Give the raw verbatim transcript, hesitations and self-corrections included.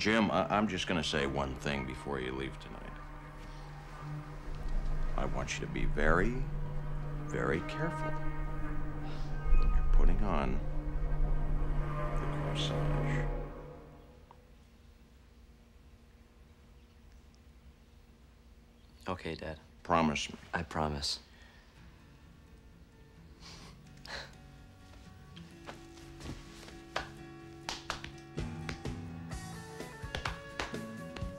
Jim, I I'm just going to say one thing before you leave tonight. I want you to be very, very careful when you're putting on the corsage. Okay, Dad. Promise me. I promise.